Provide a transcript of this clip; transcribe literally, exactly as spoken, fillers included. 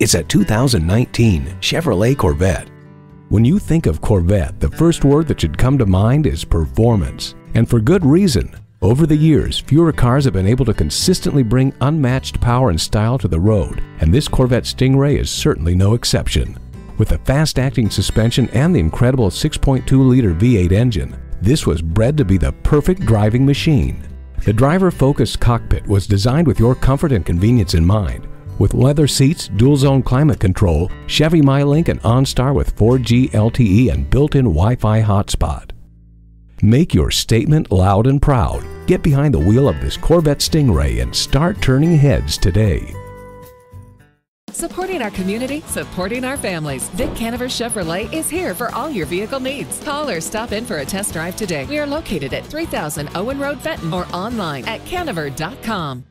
It's a two thousand nineteen Chevrolet Corvette. When you think of Corvette, the first word that should come to mind is performance, and for good reason. Over the years, fewer cars have been able to consistently bring unmatched power and style to the road, and this Corvette Stingray is certainly no exception. With the fast-acting suspension and the incredible six point two liter V eight engine, this was bred to be the perfect driving machine. The driver-focused cockpit was designed with your comfort and convenience in mind. With leather seats, dual-zone climate control, Chevy MyLink and OnStar with four G L T E and built-in Wi-Fi hotspot. Make your statement loud and proud. Get behind the wheel of this Corvette Stingray and start turning heads today. Supporting our community, supporting our families. Vic Canever Chevrolet is here for all your vehicle needs. Call or stop in for a test drive today. We are located at three thousand Owen Road, Fenton, or online at canever dot com.